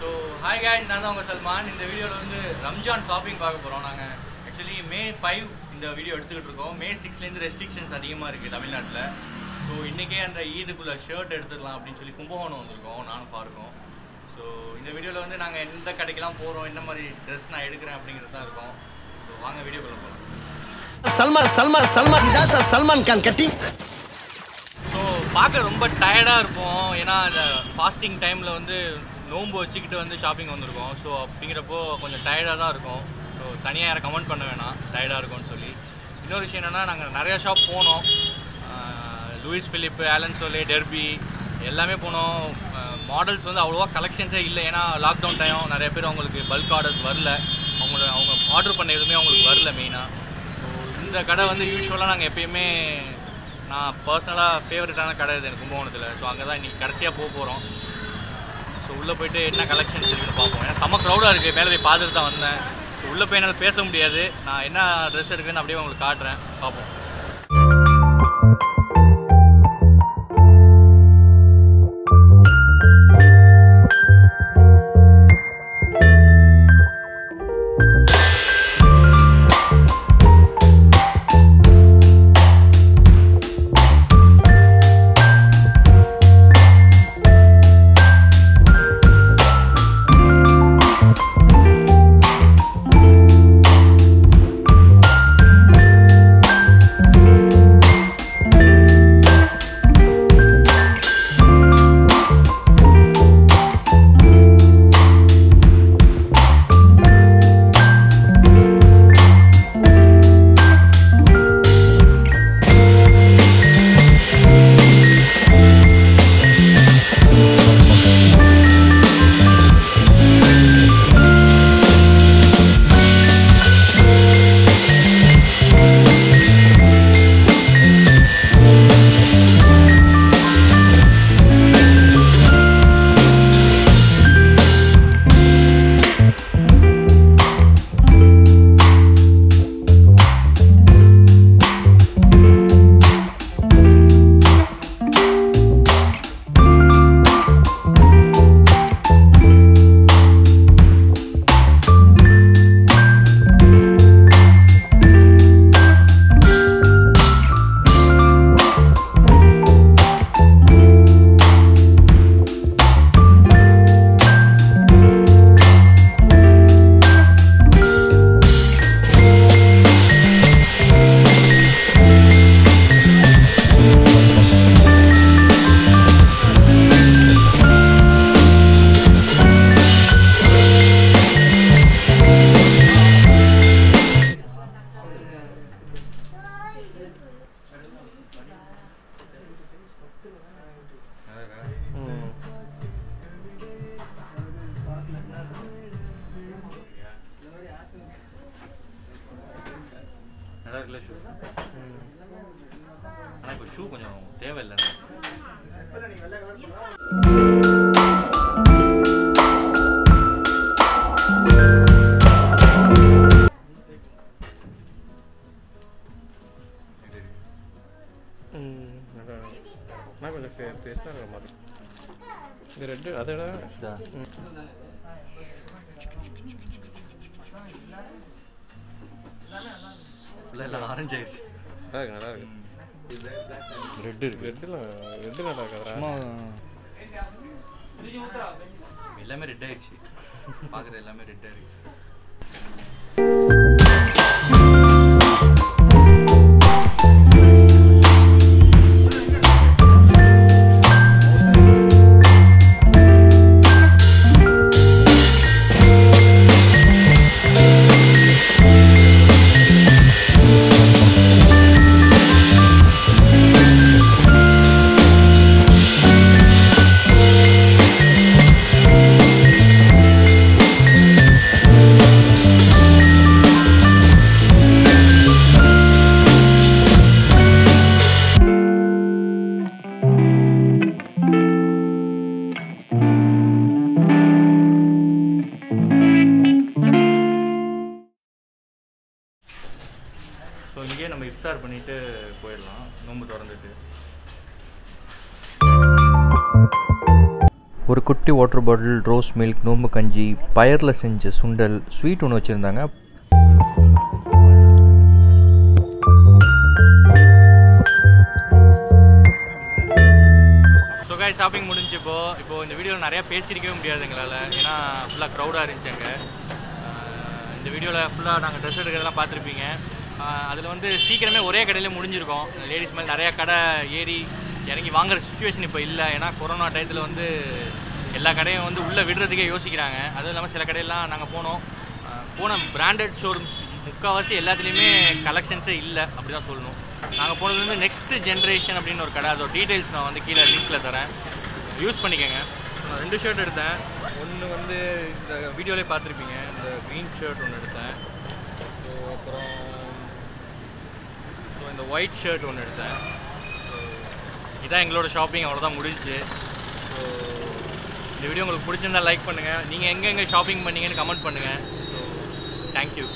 So hi guys, I am Salman. In the video, we are Ramjan shopping. Actually, May 5 in the video, May 6 in the restrictions are Tamil Nadu. So inneke andha Eid kulla shirt eduthiralam appdi solli kumbakonam vandirukom naan paarukom. So in the video la vende naanga endha kadaikkala porom enna mari dress na edukren appingiradha irukom. So vaanga video kulla polam. Salman idasa Salman Khan katti. So paaka romba tired ah irukom ena fasting time la vende noombu vechikitte vende shopping vandirukom. So appingirappo konjam tired ah da irukom. So thaniya yara comment panna venam tired ah irukom nu solli. Innoru vishayam enna naanga nariya shop ponom. Louis Philippe, Alan Sole, Derby, எல்லாமே போனோம். Models வந்து அவ்வளோவா கலெக்ஷன்ஸே இல்லை, ஏன்னா lockdown time நிறைய பேர் அவங்களுக்கு bulk orders வரல, அவங்க ஆர்டர் பண்ண எதுவுமே அவங்களுக்கு வரல மெயினாக. ஸோ இந்த கடை வந்து யூஸ்வலாக நாங்கள் எப்பயுமே நான் பர்சனலாக ஃபேவரட்டான கடை இது எனக்கு கும்பகோணத்தில். ஸோ அங்கே தான் இன்றைக்கி கடைசியாக போக போகிறோம். ஸோ உள்ளே போய்ட்டு என்ன கலெக்ஷன்ஸ் இருக்குன்னு பார்ப்போம், ஏன்னா செம்ம க்ரௌடாக இருக்குது. மேலே போய் பார்த்துட்டு தான் வந்தேன், உள்ளே போய் என்னால் பேச முடியாது. நான் என்ன ட்ரெஸ் இருக்குன்னு அப்படியே உங்களுக்கு காட்டுறேன், பார்ப்போம். ஷூ கொஞ்சம் தேவையில்லை. ஆரஞ்சு ஆயிடுச்சு, நல்லா இருக்கு, நல்லா இருக்கு. ரெட் இருக்கு, ரெட் நல்லா இருக்கா? எல்லாமே ரெட் ஆயிடுச்சு, பாக்குற எல்லாமே ரெட் ஆயிருக்கு. ஸோ இங்கேயே நம்ம இஃப்தார் பண்ணிவிட்டு போயிடலாம், நோம்பு திறந்துட்டு. ஒரு குட்டி வாட்டர் பாட்டில், ரோஸ் மில்க், நோம்பு கஞ்சி, பயரில் செஞ்ச சுண்டல், ஸ்வீட் ஒன்று வச்சுருந்தாங்க. ஸோ காய் ஷாப்பிங் முடிஞ்சப்போ இப்போது இந்த வீடியோவில் நிறையா பேசியிருக்கவே முடியாது எங்களால், ஏன்னா ஃபுல்லாக க்ரௌடாக இருந்துச்சாங்க. இந்த வீடியோவில் ஃபுல்லாக நாங்கள் ட்ரெஸ் எடுக்கிறதெல்லாம் பார்த்துருப்பீங்க. அதில் வந்து சீக்கிரமே ஒரே கடையிலே முடிஞ்சிருக்கோம். லேடிஸ் மேலே நிறையா கடை ஏறி இறங்கி வாங்குகிற சுச்சுவேஷன் இப்போ இல்லை, ஏன்னா கொரோனா டயத்தில் வந்து எல்லா கடையும் வந்து உள்ளே விடுறதுக்கே யோசிக்கிறாங்க. அதுவும் இல்லாமல் சில கடையெல்லாம் நாங்கள் போன பிராண்டட் ஷோரூம்ஸ் முக்கால்வாசி எல்லாத்துலேயுமே கலெக்ஷன்ஸே இல்லை, அப்படி தான் சொல்லணும். நாங்கள் போனது வந்து நெக்ஸ்ட் ஜென்ரேஷன் அப்படின்னு ஒரு கடை, அதோட டீட்டெயில்ஸ் நான் வந்து கீழே லிங்கில் தரேன், யூஸ் பண்ணிக்கோங்க. நான் 2 ஷர்ட் எடுத்தேன். ஒன்று வந்து இந்த வீடியோவிலே பார்த்துருப்பீங்க, இந்த க்ரீன் ஷர்ட் ஒன்று எடுத்தேன். ஸோ அப்புறம் இந்த ஒயிட் ஷர்ட் ஒன்று எடுத்தேன். இதான் எங்களோட ஷாப்பிங், அவ்வளோதான் முடிஞ்சிச்சு. ஸோ இந்த வீடியோ உங்களுக்கு பிடிச்சிருந்தால் லைக் பண்ணுங்கள். நீங்கள் எங்கே ஷாப்பிங் பண்ணீங்கன்னு கமெண்ட் பண்ணுங்கள். So thank you.